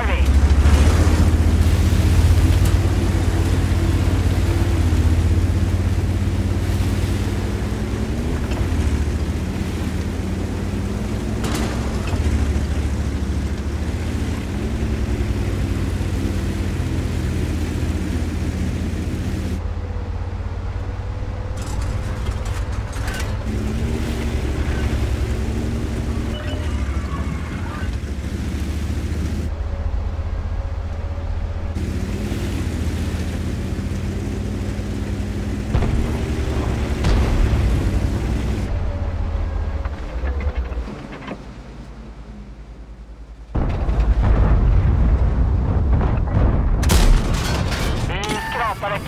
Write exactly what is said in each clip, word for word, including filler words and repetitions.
orbit.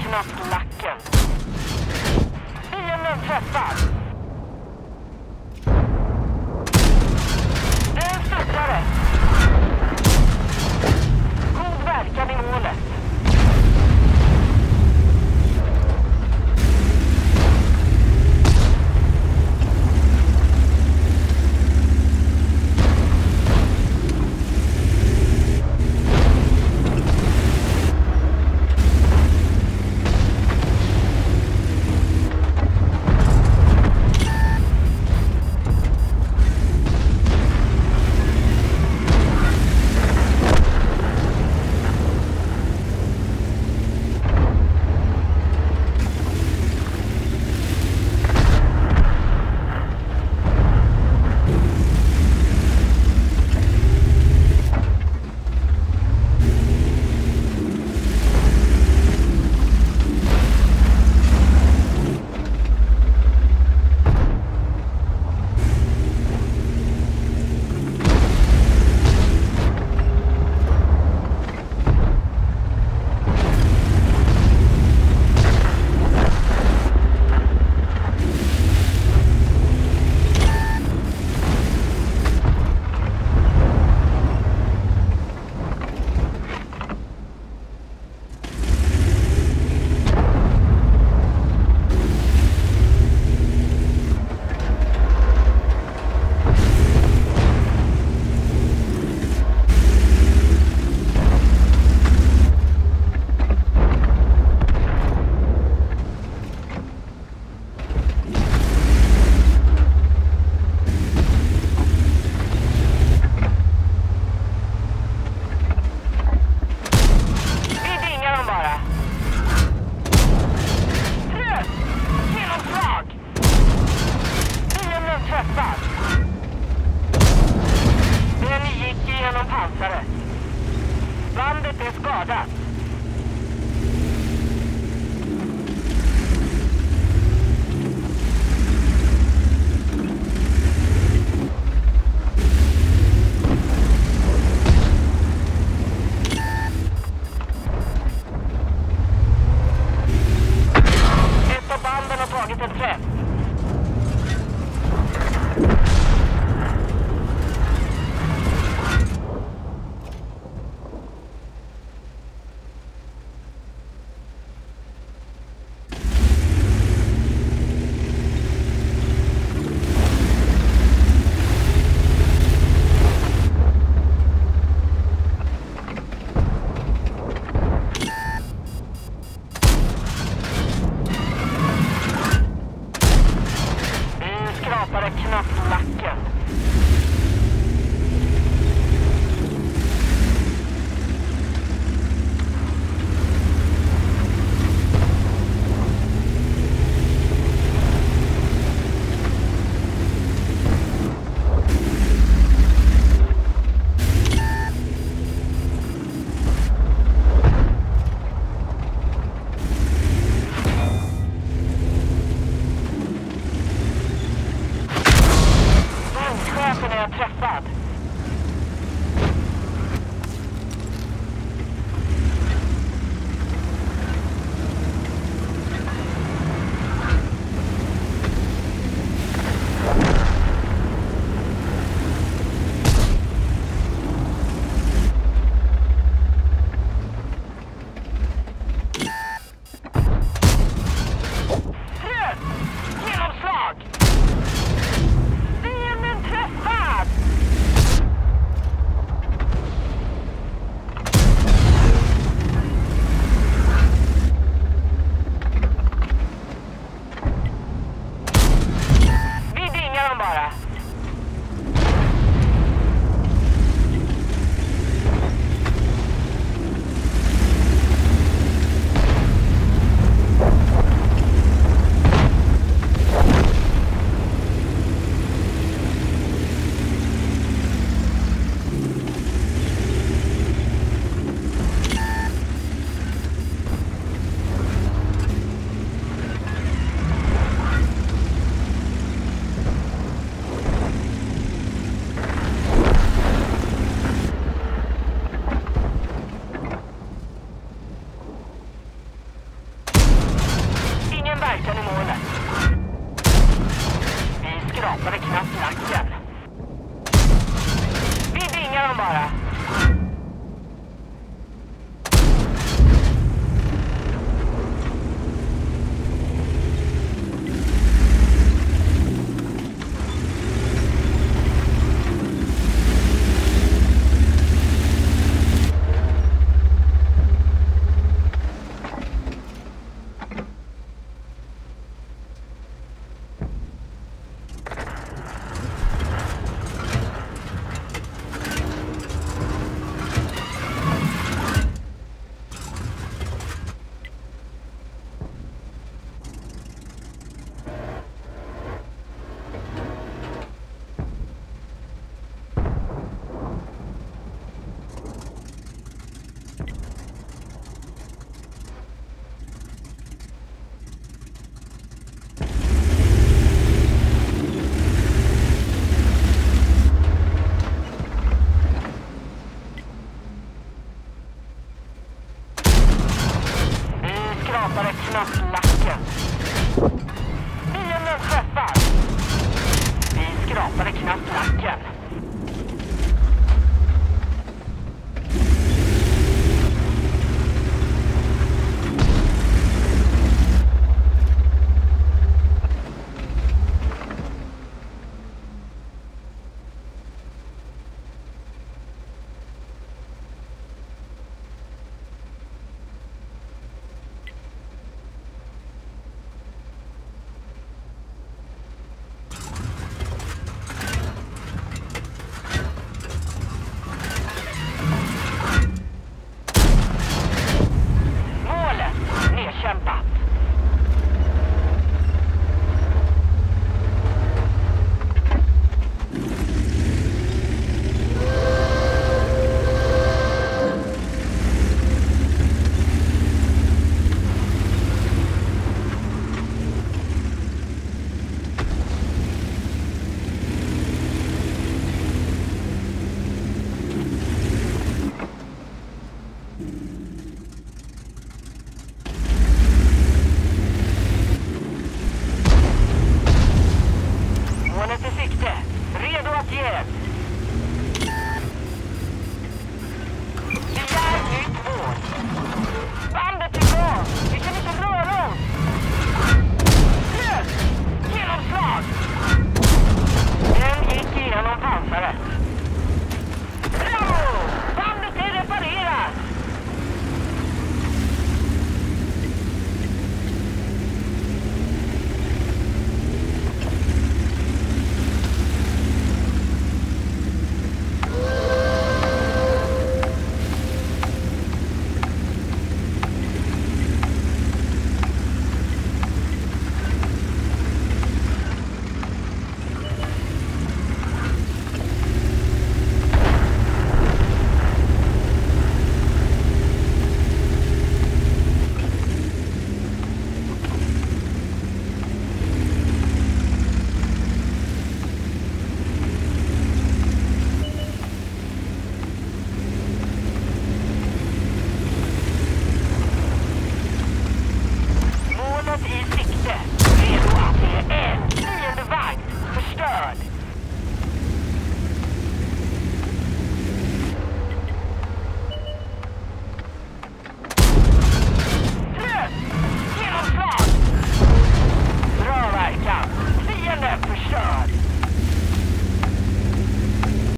Genomslag! Det är en träffad! skapar ett knappt lacken.